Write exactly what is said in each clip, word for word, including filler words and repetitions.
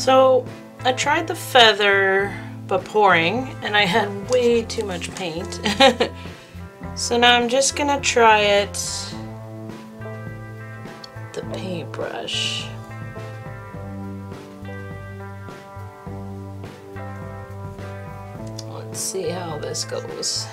So I tried the feather but pouring, and I had way too much paint. So now I'm just gonna try it with the paintbrush. Let's see how this goes.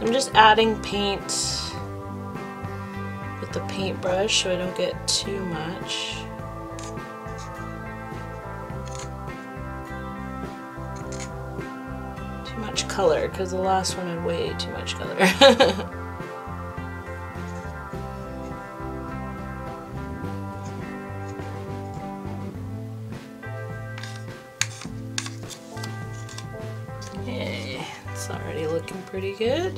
I'm just adding paint with the paintbrush so I don't get too much. Too much color, because the last one had way too much color. It's already looking pretty good.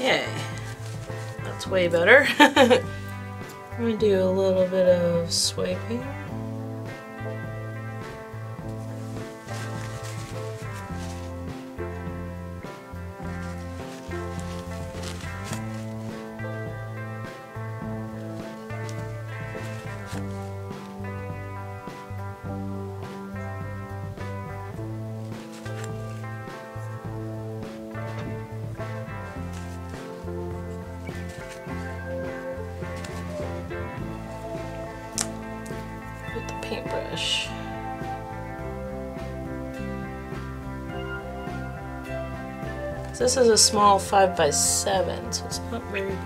Yay, that's way better. I'm gonna do a little bit of swiping. Paintbrush. So this is a small five by seven, so it's not very big.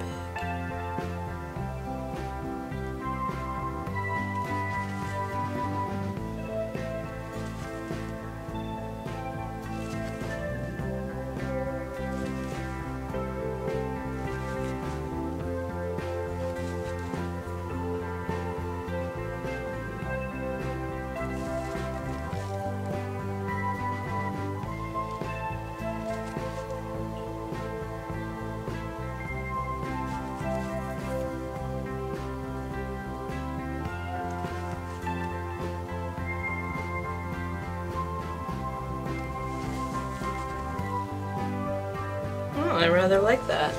I rather like that.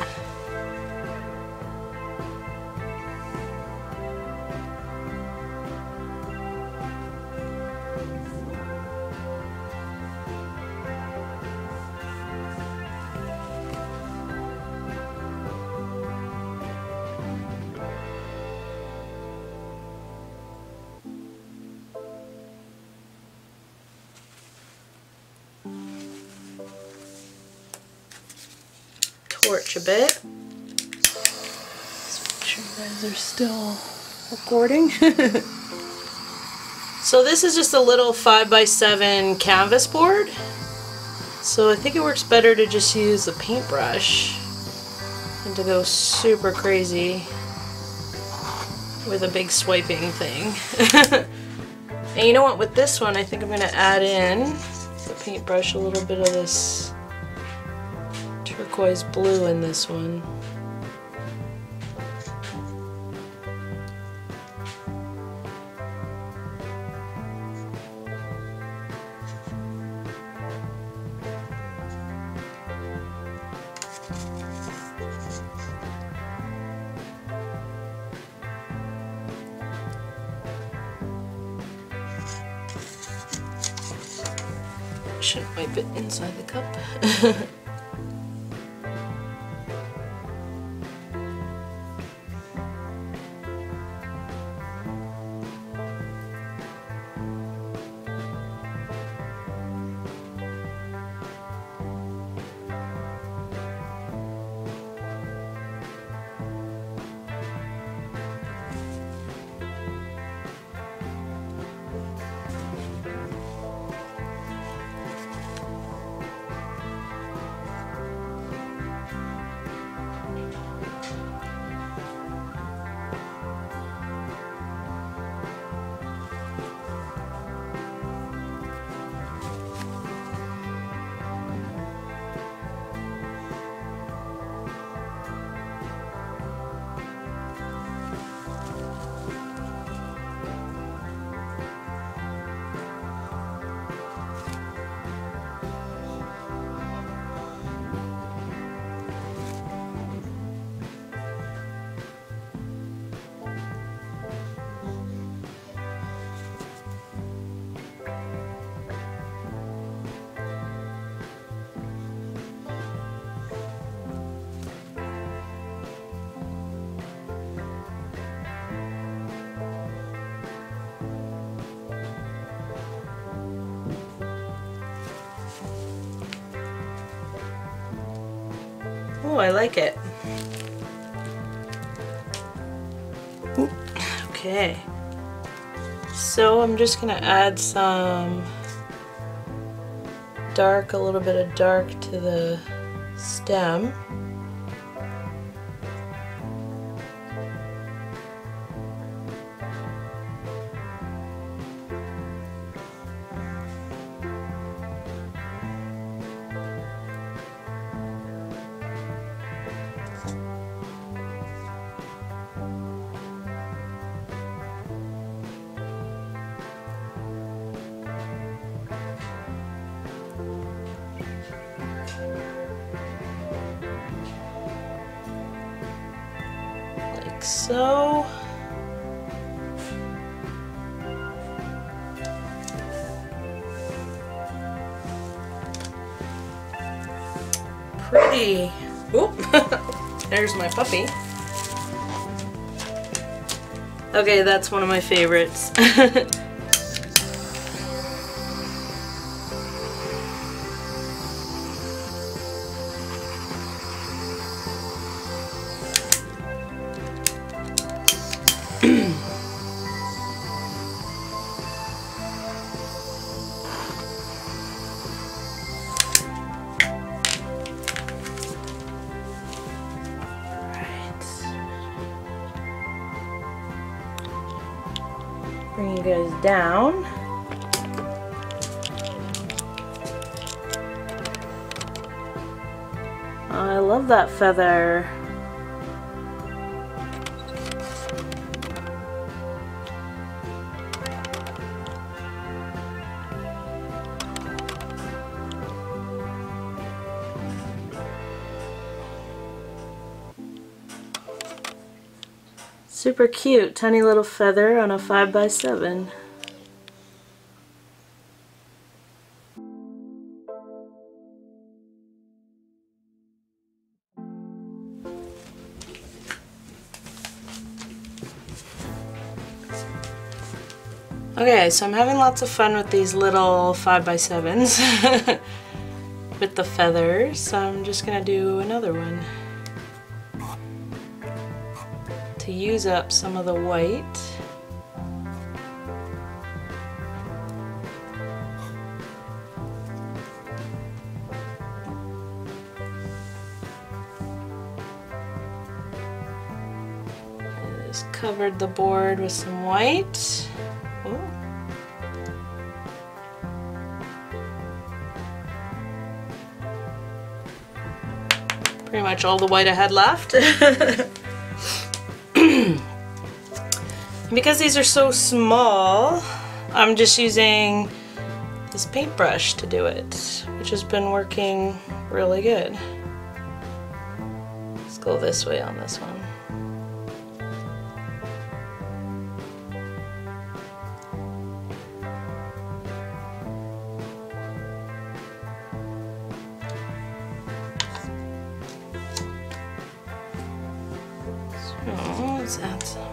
Torch a bit. Just make sure you guys are still recording. So this is just a little five by seven canvas board. So I think it works better to just use the paintbrush and to go super crazy with a big swiping thing. And you know what, with this one I think I'm going to add in the paintbrush a little bit of this turquoise blue in this one. Shouldn't wipe it inside the cup. Oh, I like it. Oop. Okay. So I'm just gonna add some dark, a little bit of dark to the stem. So, pretty. Oop, there's my puppy. Okay, that's one of my favorites. Bring you guys down. I love that feather. Super cute, tiny little feather on a five by seven. Okay, so I'm having lots of fun with these little five by sevens with the feathers, so I'm just gonna do another one to use up some of the white. I just covered the board with some white. Ooh. Pretty much all the white I had left. Because these are so small, I'm just using this paintbrush to do it, which has been working really good. Let's go this way on this one. So let's add some.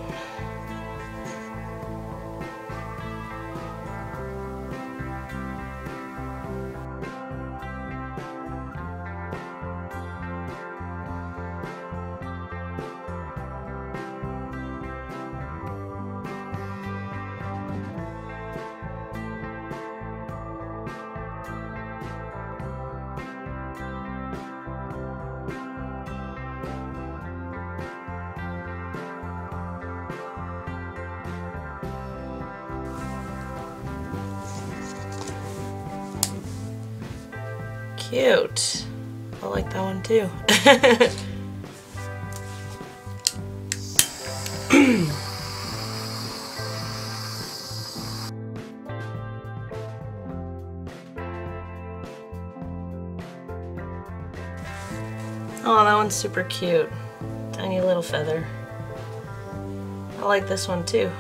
Cute. I like that one too. Oh, that one's super cute. Tiny little feather. I like this one too.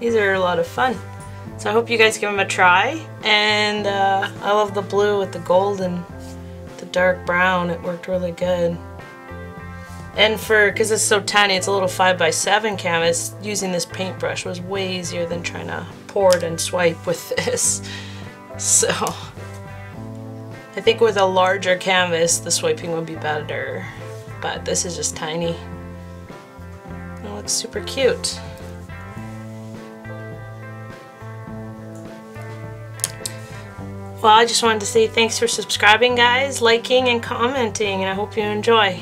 These are a lot of fun. So I hope you guys give them a try, and uh, I love the blue with the gold and the dark brown. It worked really good. And for, because it's so tiny, it's a little five by seven canvas, using this paintbrush was way easier than trying to pour it and swipe with this. So I think with a larger canvas the swiping would be better, but this is just tiny. It looks super cute. Well, I just wanted to say thanks for subscribing, guys, liking and commenting, and I hope you enjoy.